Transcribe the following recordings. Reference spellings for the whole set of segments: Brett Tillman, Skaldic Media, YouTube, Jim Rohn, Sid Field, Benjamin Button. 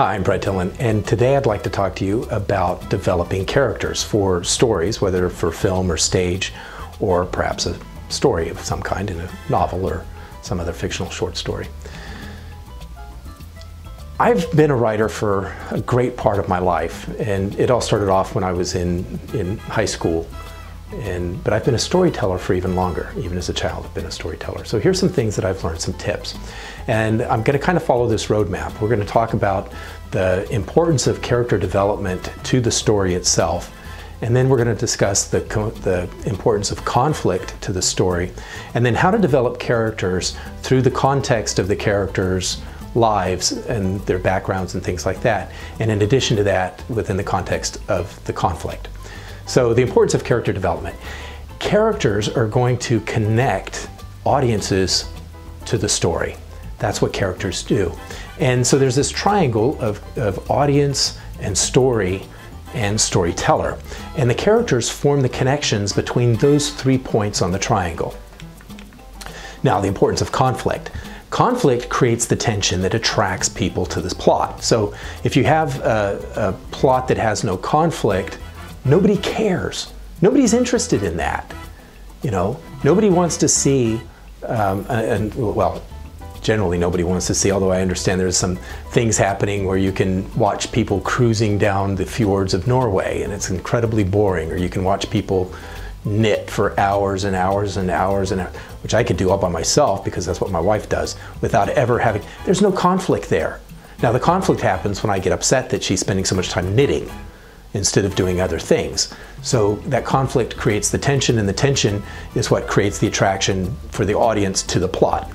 Hi, I'm Brett Tillman, and today I'd like to talk to you about developing characters for stories, whether for film or stage, or perhaps a story of some kind in a novel or some other fictional short story. I've been a writer for a great part of my life, and it all started off when I was in high school. But I've been a storyteller for even longer. Even as a child, I've been a storyteller. So here's some things that I've learned, some tips. And I'm going to kind of follow this roadmap. We're going to talk about the importance of character development to the story itself. And then we're going to discuss the importance of conflict to the story. And then how to develop characters through the context of the characters' lives and their backgrounds and things like that. And in addition to that, within the context of the conflict. So the importance of character development. Characters are going to connect audiences to the story. That's what characters do. And so there's this triangle of audience and story and storyteller. And the characters form the connections between those 3 points on the triangle. Now, the importance of conflict. Conflict creates the tension that attracts people to this plot. So if you have a plot that has no conflict, nobody cares. Nobody's interested in that. You know, nobody wants to see, well, generally nobody wants to see, although I understand there's some things happening where you can watch people cruising down the fjords of Norway and it's incredibly boring, or you can watch people knit for hours and hours and hours and hours, which I could do all by myself because that's what my wife does, without ever having, there's no conflict there. Now the conflict happens when I get upset that she's spending so much time knitting instead of doing other things. So that conflict creates the tension, and the tension is what creates the attraction for the audience to the plot.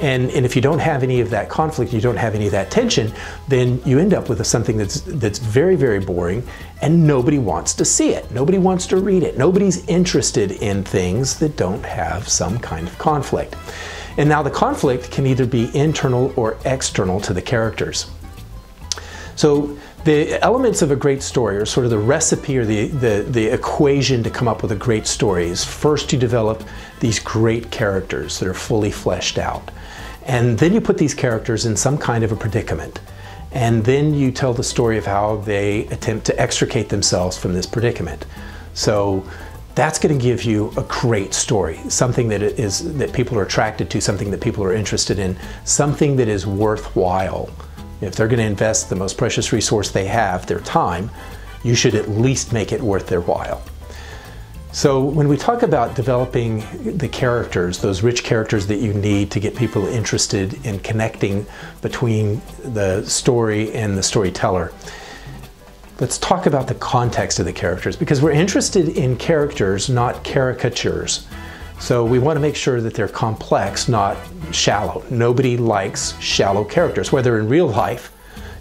And if you don't have any of that conflict, you don't have any of that tension, then you end up with something that's very, very boring, and nobody wants to see it. Nobody wants to read it. Nobody's interested in things that don't have some kind of conflict. And now the conflict can either be internal or external to the characters. So the elements of a great story, or sort of the recipe or the equation to come up with a great story, is first you develop these great characters that are fully fleshed out. And then you put these characters in some kind of a predicament. And then you tell the story of how they attempt to extricate themselves from this predicament. So that's going to give you a great story, something that people are attracted to, something that people are interested in, something that is worthwhile. If they're going to invest the most precious resource they have, their time, you should at least make it worth their while. So when we talk about developing the characters, those rich characters that you need to get people interested in connecting between the story and the storyteller, let's talk about the context of the characters, because we're interested in characters, not caricatures. So we want to make sure that they're complex, not shallow. Nobody likes shallow characters, whether in real life,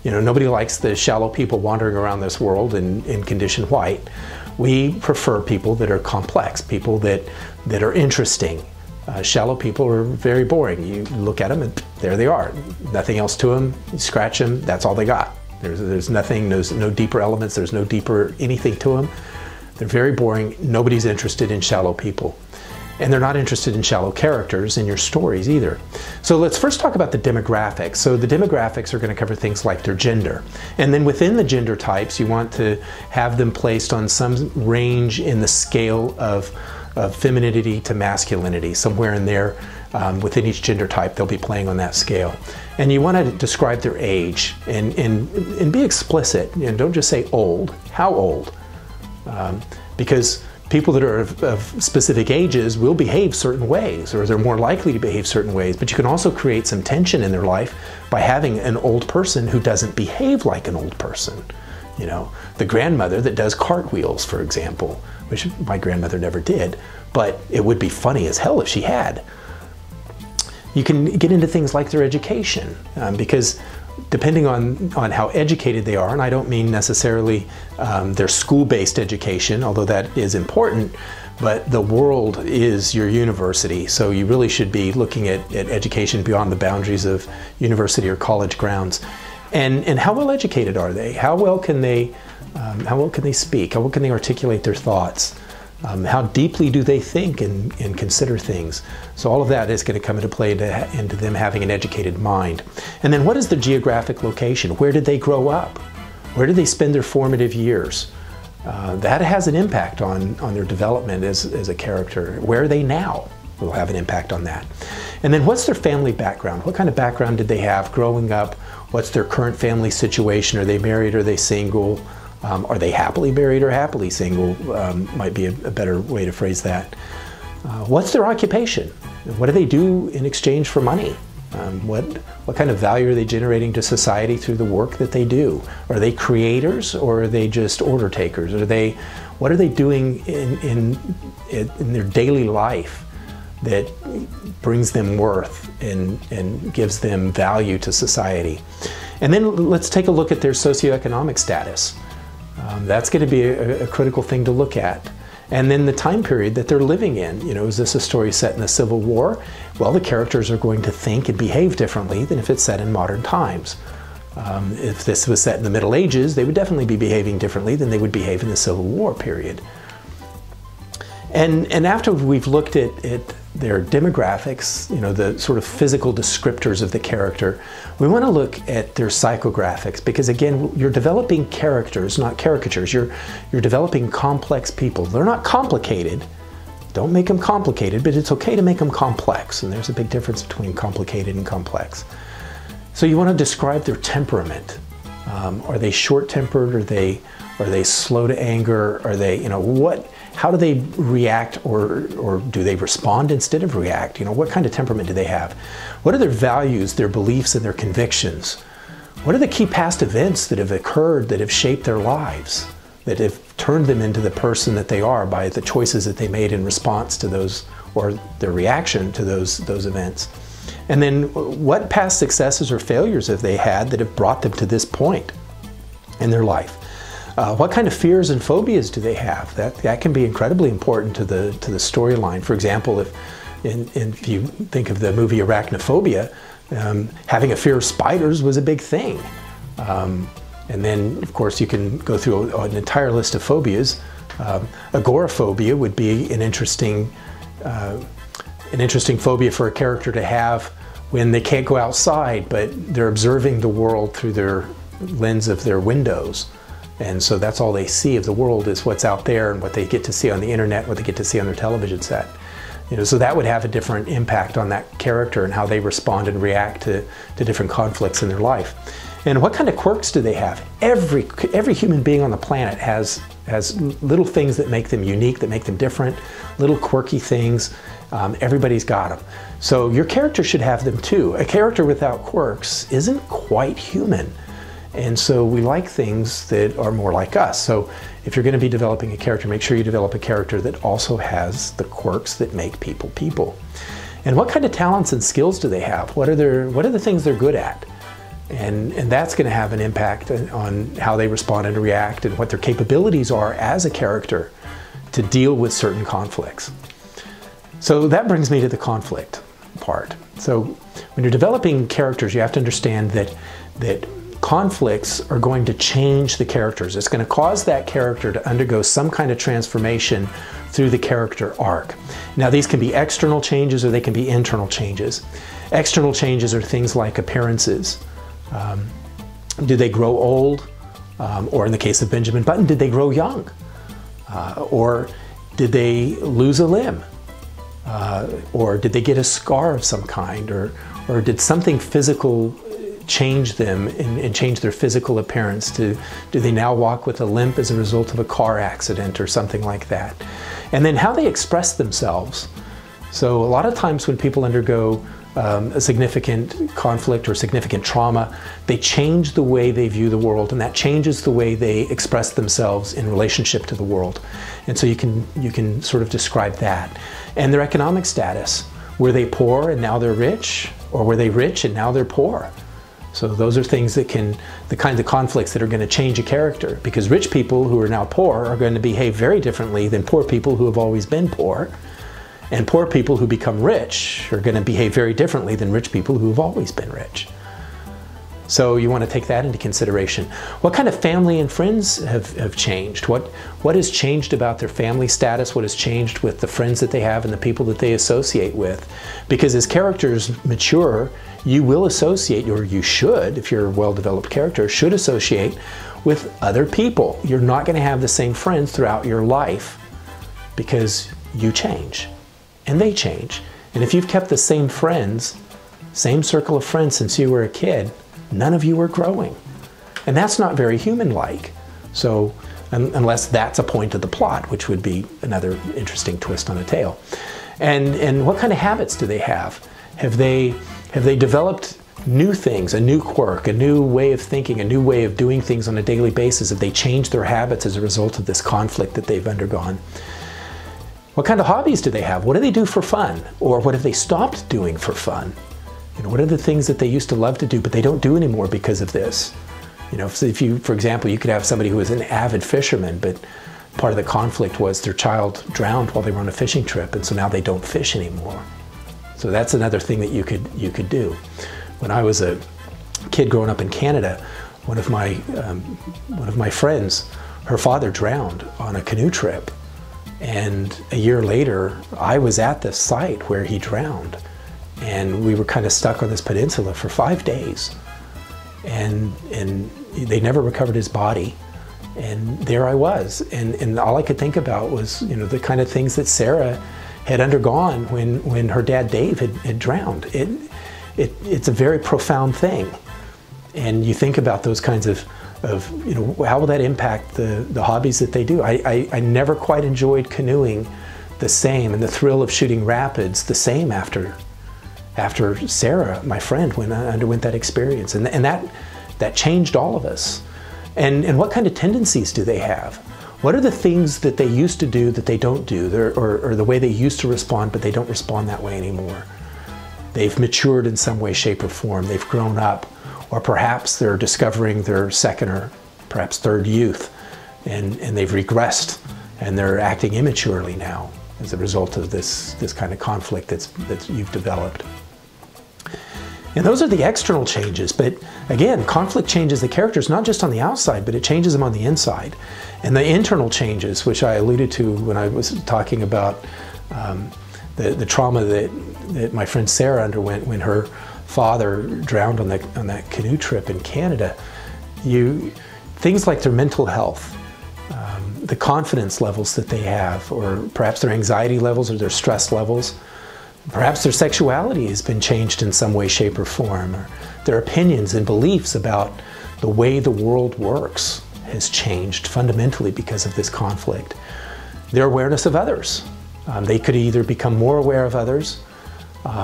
you know, nobody likes the shallow people wandering around this world in condition white. We prefer people that are complex, people that are interesting. Shallow people are very boring. You look at them and there they are. Nothing else to them. You scratch them, that's all they got. There's nothing, there's no deeper elements, there's no deeper anything to them. They're very boring. Nobody's interested in shallow people. And they're not interested in shallow characters in your stories either. So let's first talk about the demographics. So the demographics are going to cover things like their gender. And then within the gender types, you want to have them placed on some range in the scale of femininity to masculinity. Somewhere in there, within each gender type, they'll be playing on that scale. And you want to describe their age and be explicit. You know, don't just say old. How old? Because people that are of specific ages will behave certain ways, or they're more likely to behave certain ways, but you can also create some tension in their life by having an old person who doesn't behave like an old person. You know, the grandmother that does cartwheels, for example, which my grandmother never did, but it would be funny as hell if she had. You can get into things like their education, because depending on how educated they are, and I don't mean necessarily their school-based education, although that is important, but the world is your university, so you really should be looking at education beyond the boundaries of university or college grounds. And how well educated are they? How well can they speak? How well can they articulate their thoughts? How deeply do they think and consider things? So all of that is going to come into play into them having an educated mind. And then what is their geographic location? Where did they grow up? Where did they spend their formative years? That has an impact on their development as a character. Where are they now will have an impact on that. And then what's their family background? What kind of background did they have growing up? What's their current family situation? Are they married? Are they single? Are they happily married or happily single? Might be a better way to phrase that. What's their occupation? What do they do in exchange for money? What kind of value are they generating to society through the work that they do? Are they creators or are they just order takers? What are they doing in their daily life that brings them worth and gives them value to society? And then let's take a look at their socioeconomic status. That's going to be a critical thing to look at. And then the time period that they're living in. You know, is this a story set in the Civil War? Well, the characters are going to think and behave differently than if it's set in modern times. If this was set in the Middle Ages, they would definitely be behaving differently than they would behave in the Civil War period. And after we've looked at their demographics, you know, the sort of physical descriptors of the character, we want to look at their psychographics, because again, you're developing characters, not caricatures. You're developing complex people. They're not complicated. Don't make them complicated, but it's okay to make them complex, and there's a big difference between complicated and complex. So you want to describe their temperament. Are they short-tempered? Are they slow to anger? Are they, you know, how do they react, or do they respond instead of react? You know, what kind of temperament do they have? What are their values, their beliefs, and their convictions? What are the key past events that have occurred that have shaped their lives, that have turned them into the person that they are by the choices that they made in response to those, or their reaction to those events? And then what past successes or failures have they had that have brought them to this point in their life? What kind of fears and phobias do they have? That can be incredibly important to the storyline. For example, if you think of the movie Arachnophobia, having a fear of spiders was a big thing. And then, of course, you can go through an entire list of phobias. Agoraphobia would be an interesting phobia for a character to have when they can't go outside, but they're observing the world through their lens of their windows. And so that's all they see of the world is what's out there and what they get to see on the internet, what they get to see on their television set. You know, so that would have a different impact on that character and how they respond and react to different conflicts in their life. And what kind of quirks do they have? Every human being on the planet has little things that make them unique, that make them different, little quirky things. Everybody's got them. So your character should have them too. A character without quirks isn't quite human. And so we like things that are more like us. So if you're going to be developing a character, make sure you develop a character that also has the quirks that make people people. And what kind of talents and skills do they have? What are the things they're good at? And that's going to have an impact on how they respond and react and what their capabilities are as a character to deal with certain conflicts. So that brings me to the conflict part. So when you're developing characters, you have to understand that conflicts are going to change the characters. It's going to cause that character to undergo some kind of transformation through the character arc. Now, these can be external changes or they can be internal changes. External changes are things like appearances. Do they grow old? Or in the case of Benjamin Button, did they grow young? Or did they lose a limb? Or did they get a scar of some kind? Or did something physical change them and change their physical appearance? Do they now walk with a limp as a result of a car accident or something like that? And then how they express themselves. So a lot of times when people undergo a significant conflict or significant trauma, they change the way they view the world, and that changes the way they express themselves in relationship to the world. And so you can sort of describe that. And their economic status. Were they poor and now they're rich? Or were they rich and now they're poor? So those are things the kinds of conflicts that are going to change a character, because rich people who are now poor are going to behave very differently than poor people who have always been poor. And poor people who become rich are going to behave very differently than rich people who have always been rich. So you want to take that into consideration. What kind of family and friends have changed? What has changed about their family status? What has changed with the friends that they have and the people that they associate with? Because as characters mature, you will associate, or you should, if you're a well-developed character, should associate with other people. You're not going to have the same friends throughout your life because you change and they change. And if you've kept the same friends, same circle of friends since you were a kid, none of you are growing. And that's not very human-like. So, unless that's a point of the plot, which would be another interesting twist on a tale. And what kind of habits do they have? Have they developed new things, a new quirk, a new way of thinking, a new way of doing things on a daily basis? Have they changed their habits as a result of this conflict that they've undergone? What kind of hobbies do they have? What do they do for fun? Or what have they stopped doing for fun? You know, what are the things that they used to love to do, but they don't do anymore because of this? You know, if you, for example, you could have somebody who was an avid fisherman, but part of the conflict was their child drowned while they were on a fishing trip, and so now they don't fish anymore. So that's another thing that you could do. When I was a kid growing up in Canada, one of my friends, her father drowned on a canoe trip, and a year later, I was at the site where he drowned. And we were kind of stuck on this peninsula for 5 days. And they never recovered his body. And there I was. And all I could think about was, you know, the kind of things that Sarah had undergone when her dad Dave had drowned. It's a very profound thing. And you think about those kinds of you know, how will that impact the hobbies that they do? I never quite enjoyed canoeing the same, and the thrill of shooting rapids the same after Sarah, my friend, when I underwent that experience. And that changed all of us. And what kind of tendencies do they have? What are the things that they used to do that they don't do, or the way they used to respond, but they don't respond that way anymore? They've matured in some way, shape, or form. They've grown up, or perhaps they're discovering their second or perhaps third youth, and they've regressed, and they're acting immaturely now as a result of this kind of conflict that you've developed. And those are the external changes, but again, conflict changes the characters, not just on the outside, but it changes them on the inside. And the internal changes, which I alluded to when I was talking about the trauma that my friend Sarah underwent when her father drowned on that canoe trip in Canada, things like their mental health, the confidence levels that they have, or perhaps their anxiety levels or their stress levels. Perhaps their sexuality has been changed in some way, shape, or form, or their opinions and beliefs about the way the world works has changed fundamentally because of this conflict. Their awareness of others. They could either become more aware of others,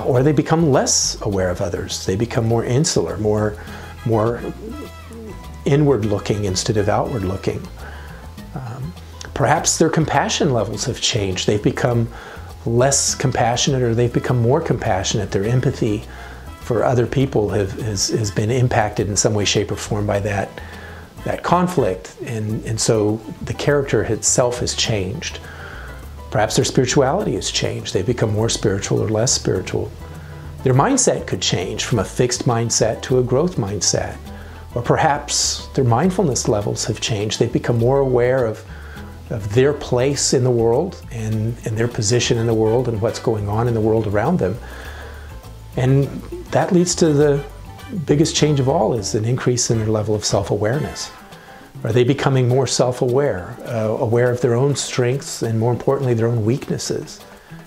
or they become less aware of others. They become more insular, more inward-looking instead of outward-looking. Perhaps their compassion levels have changed. They've become less compassionate, or they've become more compassionate. Their empathy for other people has been impacted in some way, shape, or form by that conflict. And so the character itself has changed. Perhaps their spirituality has changed. They've become more spiritual or less spiritual. Their mindset could change from a fixed mindset to a growth mindset. Or perhaps their mindfulness levels have changed. They've become more aware of their place in the world and their position in the world and what's going on in the world around them. And that leads to the biggest change of all, is an increase in their level of self-awareness. Are they becoming more self-aware, aware of their own strengths and, more importantly, their own weaknesses?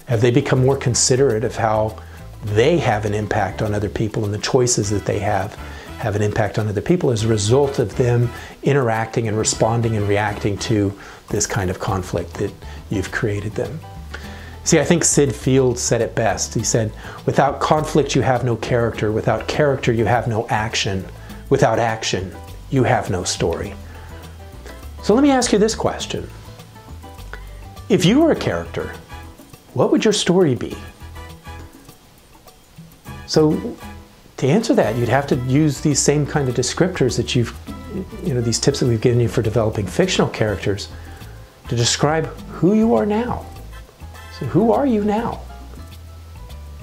Have they become more considerate of how they have an impact on other people, and the choices that they have an impact on other people as a result of them interacting and responding and reacting to this kind of conflict that you've created them? See, I think Sid Field said it best. He said, "Without conflict, you have no character. Without character, you have no action. Without action, you have no story." So let me ask you this question. If you were a character, what would your story be? So, to answer that, you'd have to use these same kind of descriptors that these tips that we've given you for developing fictional characters to describe who you are now. So who are you now?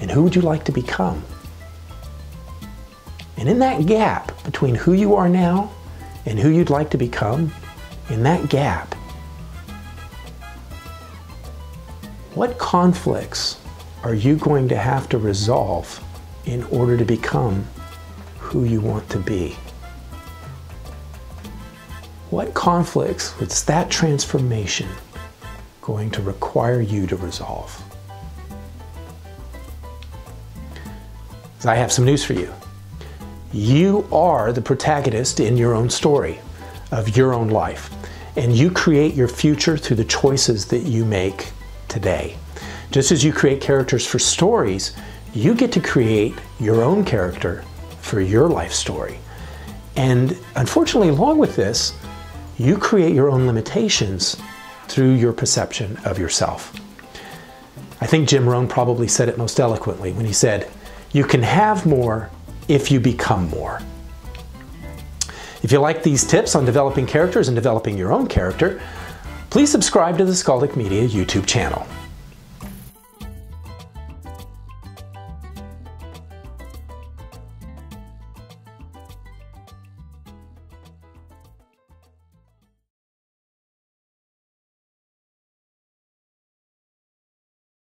And who would you like to become? And in that gap, between who you are now and who you'd like to become, in that gap, what conflicts are you going to have to resolve in order to become who you want to be? What conflicts was that transformation going to require you to resolve? I have some news for you. You are the protagonist in your own story, of your own life, and you create your future through the choices that you make today. Just as you create characters for stories, you get to create your own character for your life story. And unfortunately, along with this, you create your own limitations through your perception of yourself. I think Jim Rohn probably said it most eloquently when he said, "You can have more if you become more." If you like these tips on developing characters and developing your own character, please subscribe to the Skaldic Media YouTube channel.